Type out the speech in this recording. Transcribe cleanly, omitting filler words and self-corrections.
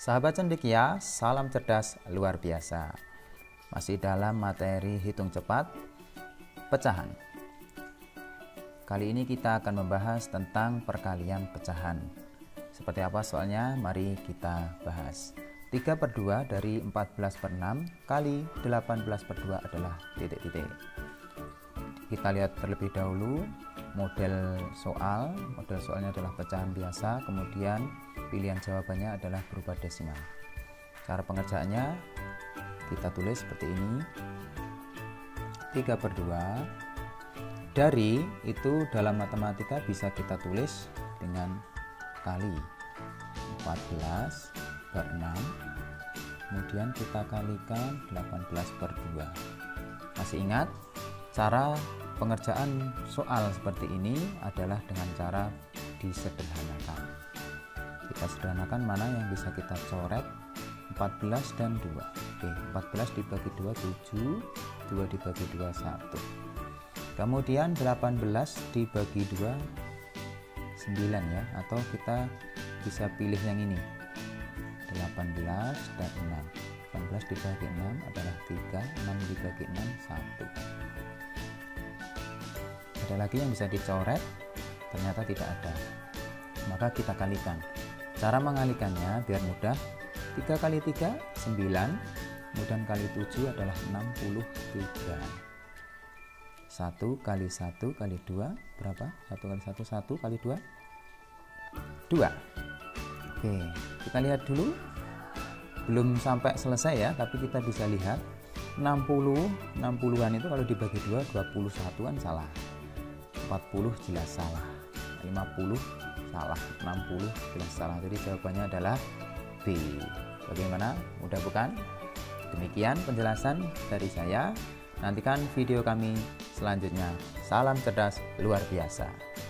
Sahabat Cendekia, salam cerdas luar biasa. Masih dalam materi hitung cepat, pecahan. Kali ini kita akan membahas tentang perkalian pecahan. Seperti apa soalnya? Mari kita bahas. 3/2 dari 14/6 kali 18/2 adalah titik-titik. Kita lihat terlebih dahulu model soal. Model soalnya adalah pecahan biasa, kemudian pilihan jawabannya adalah berupa desimal. Cara pengerjaannya kita tulis seperti ini. 3/2 dari itu dalam matematika bisa kita tulis dengan kali 14/6, kemudian kita kalikan 18/2. Masih ingat cara pengerjaan soal seperti ini adalah dengan cara disederhanakan. Kita sederhanakan mana yang bisa kita coret. 14 dan 2. Oke, 14 dibagi 2 7, 2 dibagi 2 1. Kemudian 18 dibagi 2 9 ya, atau kita bisa pilih yang ini. 18 dan 6. 18 dibagi 6 adalah 3, 6 dibagi 6 1. Ada lagi yang bisa dicoret? Ternyata tidak ada. Maka kita kalikan. Cara mengalikannya biar mudah, 3 kali 3, 9, kemudian kali 7 adalah 63. 1 kali 2, berapa? 1 kali 1, 1 kali 2, 2. Oke, kita lihat dulu, belum sampai selesai ya, tapi kita bisa lihat, 60-an itu kalau dibagi 2, 21-an salah, 40 jelas salah, 50 salah, 60 jelas salah. Jadi jawabannya adalah B. Bagaimana? Mudah bukan? Demikian penjelasan dari saya. Nantikan video kami selanjutnya. Salam cerdas luar biasa.